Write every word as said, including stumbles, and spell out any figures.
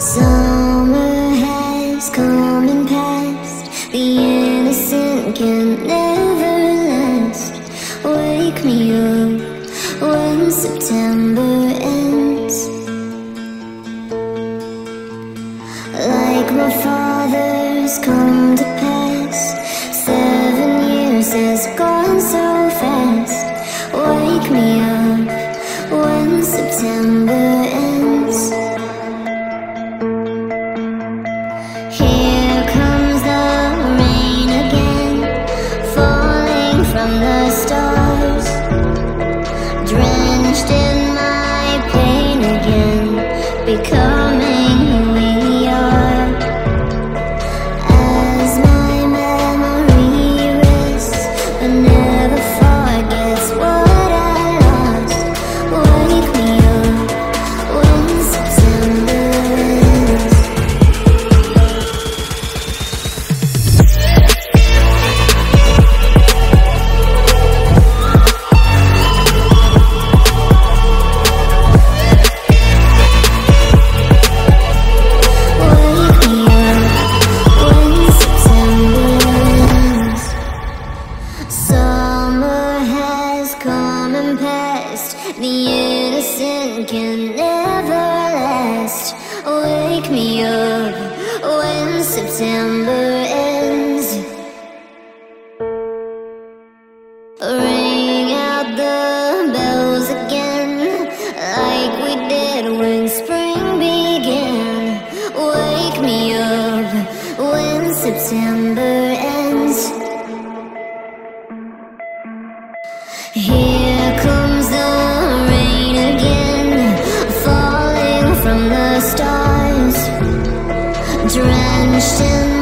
Summer has come and passed. The innocent can never last. Wake me up when September ends. Like my father's come to pass, seven years has gone so fast. Wake me up when September ends. The innocent can never last. Wake me up when September ends. Ring out the bells again, like we did when spring began. Wake me up when September ends. Here comes the drenched in